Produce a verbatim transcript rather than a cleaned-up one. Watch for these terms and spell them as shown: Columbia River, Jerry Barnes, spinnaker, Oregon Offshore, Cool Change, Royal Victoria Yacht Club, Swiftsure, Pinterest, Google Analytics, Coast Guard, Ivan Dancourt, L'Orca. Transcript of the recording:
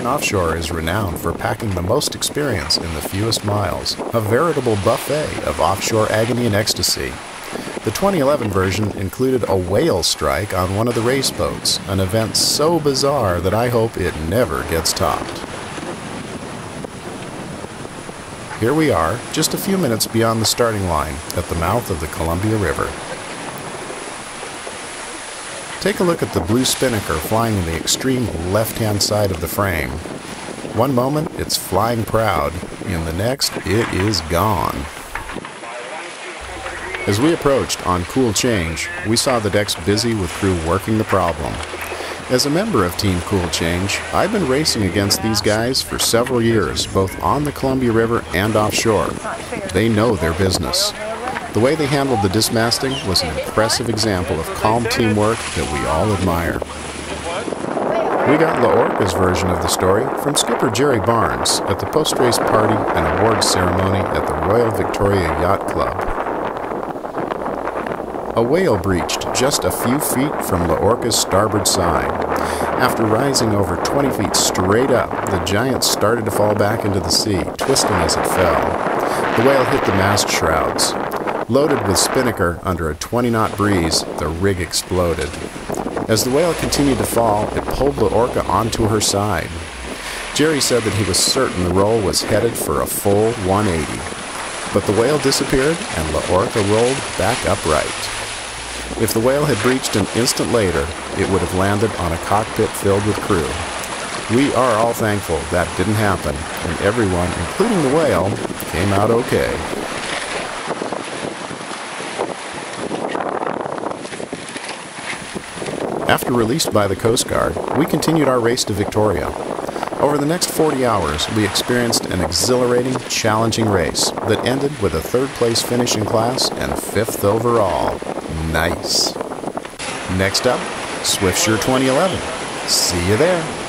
Oregon Offshore is renowned for packing the most experience in the fewest miles, a veritable buffet of offshore agony and ecstasy. The twenty eleven version included a whale strike on one of the race boats, an event so bizarre that I hope it never gets topped. Here we are, just a few minutes beyond the starting line, at the mouth of the Columbia River. Take a look at the blue spinnaker flying in the extreme left-hand side of the frame. One moment, it's flying proud, and the next, it is gone. As we approached on Cool Change, we saw the decks busy with crew working the problem. As a member of Team Cool Change, I've been racing against these guys for several years, both on the Columbia River and offshore. They know their business. The way they handled the dismasting was an impressive example of calm teamwork that we all admire. We got L'Orca's version of the story from skipper Jerry Barnes at the post-race party and awards ceremony at the Royal Victoria Yacht Club. A whale breached just a few feet from L'Orca's starboard side. After rising over twenty feet straight up, the giant started to fall back into the sea, twisting as it fell. The whale hit the mast shrouds. Loaded with spinnaker under a twenty knot breeze, the rig exploded. As the whale continued to fall, it pulled L'Orca onto her side. Jerry said that he was certain the roll was headed for a full one eighty. But the whale disappeared and L'Orca rolled back upright. If the whale had breached an instant later, it would have landed on a cockpit filled with crew. We are all thankful that didn't happen, and everyone, including the whale, came out okay. After released by the Coast Guard, we continued our race to Victoria. Over the next forty hours, we experienced an exhilarating, challenging race that ended with a third-place finish in class and fifth overall. Nice. Next up, Swiftsure twenty eleven. See you there.